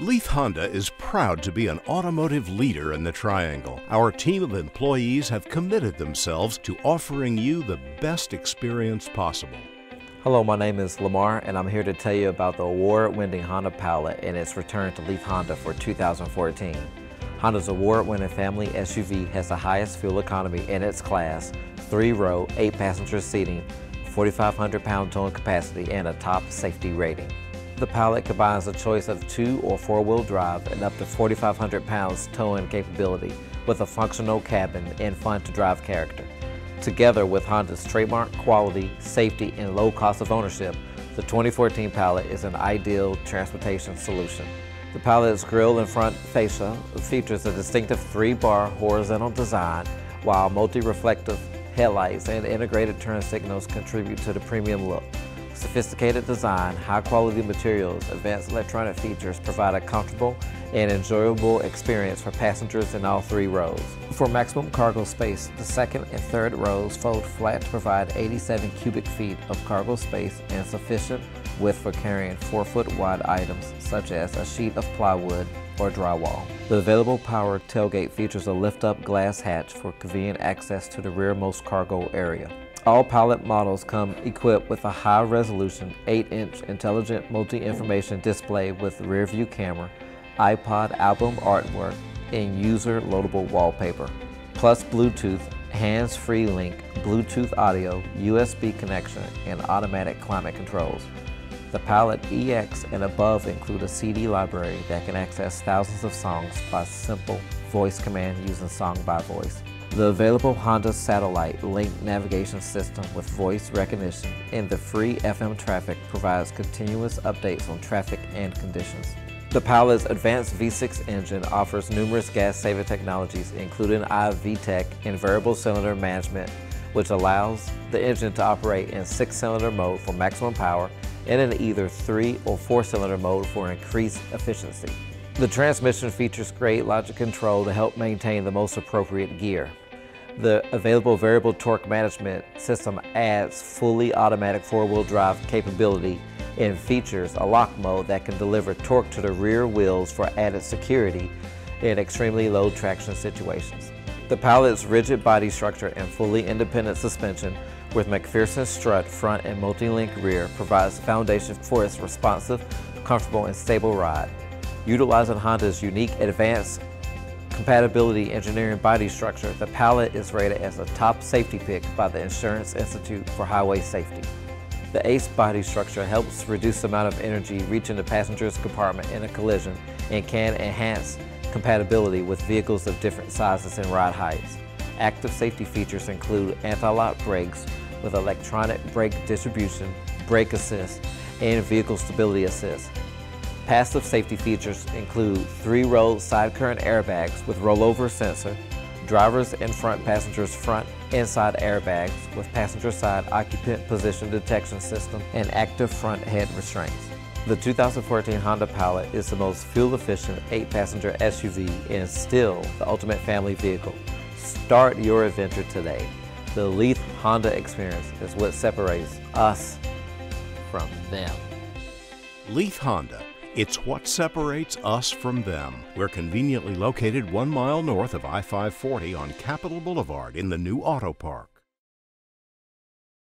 Leith Honda is proud to be an automotive leader in the Triangle. Our team of employees have committed themselves to offering you the best experience possible. Hello, my name is Lamar, and I'm here to tell you about the award-winning Honda Pilot and its return to Leith Honda for 2014. Honda's award-winning family SUV has the highest fuel economy in its class, 3-row, 8-passenger seating, 4,500-pound towing capacity, and a top safety rating. The Pilot combines a choice of 2- or 4-wheel drive and up to 4,500 pounds towing capability with a functional cabin and fun-to-drive character. Together with Honda's trademark quality, safety, and low cost of ownership, the 2014 Pilot is an ideal transportation solution. The Pilot's grille and front fascia features a distinctive 3-bar horizontal design, while multi-reflective headlights and integrated turn signals contribute to the premium look. Sophisticated design, high-quality materials, advanced electronic features provide a comfortable and enjoyable experience for passengers in all 3 rows. For maximum cargo space, the second and third rows fold flat to provide 87 cubic feet of cargo space and sufficient width for carrying 4-foot-wide items such as a sheet of plywood or drywall. The available power tailgate features a lift-up glass hatch for convenient access to the rearmost cargo area. All Pilot models come equipped with a high-resolution 8-inch intelligent multi-information display with rear-view camera, iPod album artwork, and user-loadable wallpaper, plus Bluetooth, hands-free link, Bluetooth audio, USB connection, and automatic climate controls. The Pilot EX and above include a CD library that can access thousands of songs by simple voice command using song by voice. The available Honda satellite linked navigation system with voice recognition and the free FM traffic provides continuous updates on traffic and conditions. The Pilot's advanced V6 engine offers numerous gas-saving technologies, including i-VTEC and variable cylinder management, which allows the engine to operate in 6-cylinder mode for maximum power and in either 3- or 4-cylinder mode for increased efficiency. The transmission features great logic control to help maintain the most appropriate gear. The available variable torque management system adds fully automatic 4-wheel drive capability and features a lock mode that can deliver torque to the rear wheels for added security in extremely low traction situations. The Pilot's rigid body structure and fully independent suspension with McPherson strut front and multi-link rear provides the foundation for its responsive, comfortable, and stable ride. Utilizing Honda's unique advanced compatibility engineering body structure, the Pilot is rated as a top safety pick by the Insurance Institute for Highway Safety. The ACE body structure helps reduce the amount of energy reaching the passenger's compartment in a collision and can enhance compatibility with vehicles of different sizes and ride heights. Active safety features include anti-lock brakes with electronic brake distribution, brake assist, and vehicle stability assist. Passive safety features include 3-row side current airbags with rollover sensor, driver's and front passengers' front and side airbags with passenger side occupant position detection system, and active front head restraints. The 2014 Honda Pilot is the most fuel-efficient 8-passenger SUV and is still the ultimate family vehicle. Start your adventure today. The Leith Honda experience is what separates us from them. Leith Honda. It's what separates us from them. We're conveniently located 1 mile north of I-540 on Capital Boulevard in the new auto park.